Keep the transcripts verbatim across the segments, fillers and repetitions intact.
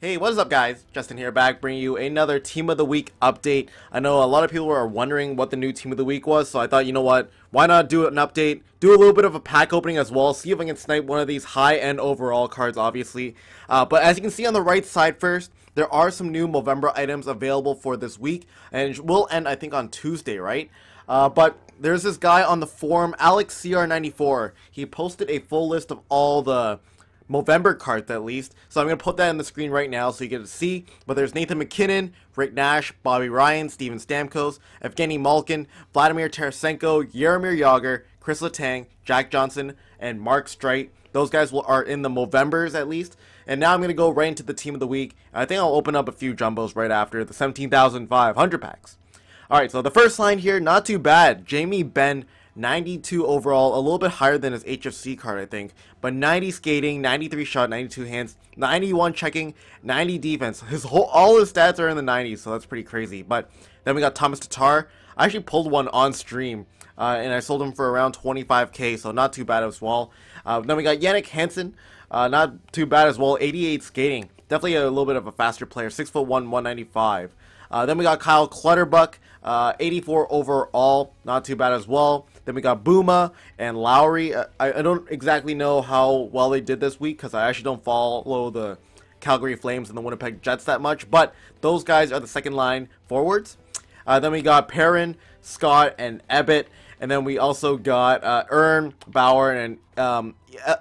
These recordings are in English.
Hey, what is up guys? Justin here, back bringing you another Team of the Week update. I know a lot of people are wondering what the new Team of the Week was, so I thought, you know what, why not do an update, do a little bit of a pack opening as well, see if I can snipe one of these high-end overall cards, obviously. Uh, but as you can see on the right side first, there are some new Movember items available for this week, and it will end, I think, on Tuesday, right? Uh, but there's this guy on the forum, Alex C R ninety-four. He posted a full list of all the Movember cards, at least, so I'm going to put that on the screen right now so you get to see. But there's Nathan McKinnon, Rick Nash, Bobby Ryan, Stephen Stamkos, Evgeny Malkin, Vladimir Tarasenko, Yaromir Jagr, Chris Letang, Jack Johnson, and Mark Streit. Those guys will, are in the Movembers, at least. And now I'm going to go right into the Team of the Week. I think I'll open up a few Jumbos right after, the seventeen thousand five hundred packs. Alright, so the first line here, not too bad. Jamie Benn, ninety-two overall, a little bit higher than his H F C card, I think, but ninety skating, ninety-three shot, ninety-two hands, ninety-one checking, ninety defense. His whole, all his stats are in the nineties, so that's pretty crazy. But then we got Thomas Tatar. I actually pulled one on stream, uh, and I sold him for around twenty-five K, so not too bad as well. Uh, then we got Yannick Hansen, uh, not too bad as well, eighty-eight skating, definitely a little bit of a faster player, six foot one, one ninety-five. Uh, then we got Kyle Clutterbuck, uh, eighty-four overall, not too bad as well. Then we got Booma and Lowry. I, I don't exactly know how well they did this week because I actually don't follow the Calgary Flames and the Winnipeg Jets that much. But those guys are the second line forwards. Uh, then we got Perrin, Scott, and Ebbett. And then we also got uh, Earn, Bauer, and um,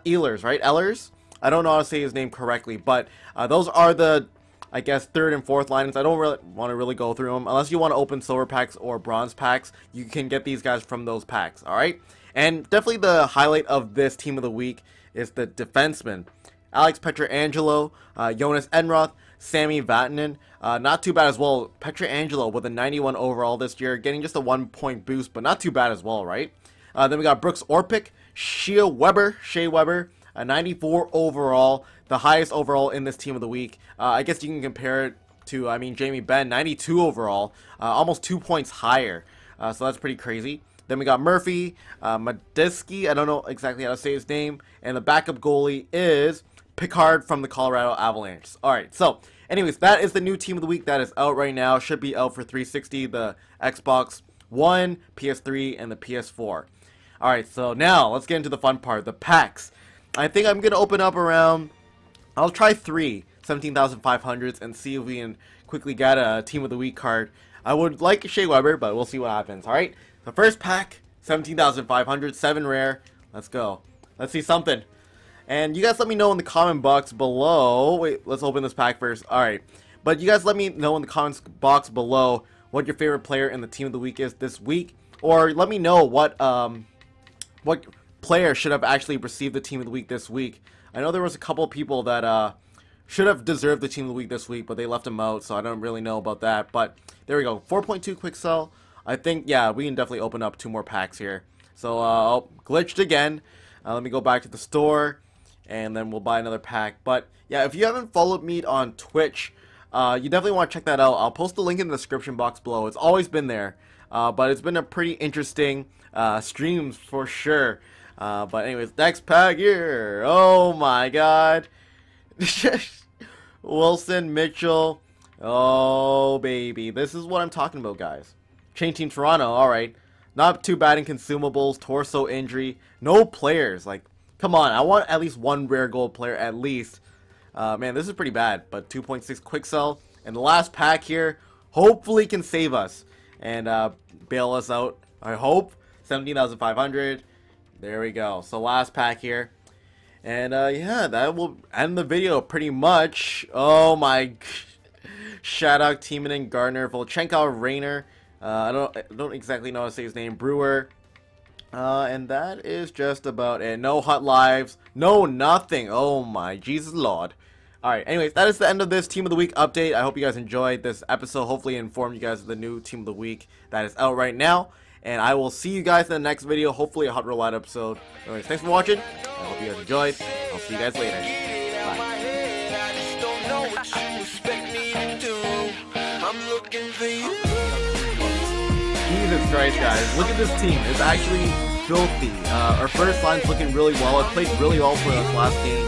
Ehlers, right? Ehlers? I don't know how to say his name correctly. But uh, those are the, I guess, third and fourth lines. I don't really want to really go through them. Unless you want to open silver packs or bronze packs, you can get these guys from those packs, alright? And definitely the highlight of this Team of the Week is the defensemen. Alex Pietrangelo, uh, Jonas Enroth, Sammy Vatanen. Uh, not too bad as well. Pietrangelo with a ninety-one overall this year, getting just a one-point boost, but not too bad as well, right? Uh, then we got Brooks Orpik, Shea Weber, Shea Weber, a ninety-four overall, the highest overall in this Team of the Week. Uh, I guess you can compare it to, I mean, Jamie Benn, ninety-two overall, uh, almost two points higher. Uh, so that's pretty crazy. Then we got Murphy, uh, Medeski, I don't know exactly how to say his name, and the backup goalie is Picard from the Colorado Avalanche. Alright, so anyways, that is the new Team of the Week that is out right now. Should be out for three sixty, the Xbox One, P S three, and the P S four. Alright, so now let's get into the fun part, the packs. I think I'm going to open up around, I'll try three seventeen thousand five hundreds and see if we can quickly get a Team of the Week card. I would like Shea Weber, but we'll see what happens, alright? The first pack, seventeen thousand five hundred, seven rare, let's go. Let's see something. And you guys let me know in the comment box below, wait, let's open this pack first, alright. But you guys let me know in the comments box below what your favorite player in the Team of the Week is this week. Or let me know what, um, what player should have actually received the Team of the Week this week. I know there was a couple people that uh, should have deserved the Team of the Week this week, but they left them out, so I don't really know about that. But there we go, four point two quick sell. I think, yeah, we can definitely open up two more packs here. So, uh, oh, glitched again. Uh, let me go back to the store, and then we'll buy another pack. But, yeah, if you haven't followed me on Twitch, uh, you definitely want to check that out. I'll post the link in the description box below. It's always been there, uh, but it's been a pretty interesting uh, streams for sure. Uh, but anyways, next pack here, oh my god, Wilson Mitchell, oh baby, this is what I'm talking about guys. Chain Team Toronto, alright, not too bad in consumables, torso injury, no players, like, come on, I want at least one rare gold player at least. Uh, man, this is pretty bad, but two point six quick sell, and the last pack here, hopefully can save us, and uh, bail us out, I hope. Seventeen thousand five hundred. There we go. So last pack here. And uh, yeah, that will end the video pretty much. Oh my. Shadok, Tiemann, Gardner, Volchenko, Rainer. Uh, I don't I don't exactly know how to say his name. Brewer. Uh, and that is just about it. No hot lives. No nothing. Oh my. Jesus Lord. Alright, anyways, that is the end of this Team of the Week update. I hope you guys enjoyed this episode. Hopefully it informed you guys of the new Team of the Week that is out right now. And I will see you guys in the next video, hopefully a Hot Real Light episode. Anyways, thanks for watching. I hope you guys enjoyed. I'll see you guys later. Bye. Jesus Christ, guys. Look at this team. It's actually... filthy. Uh, our first line's looking really well. It played really well for us last game.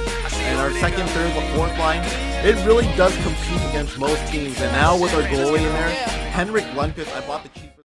And our second, third, fourth line, it really does compete against most teams. And now with our goalie in there, Henrik Lundqvist, I bought the cheap.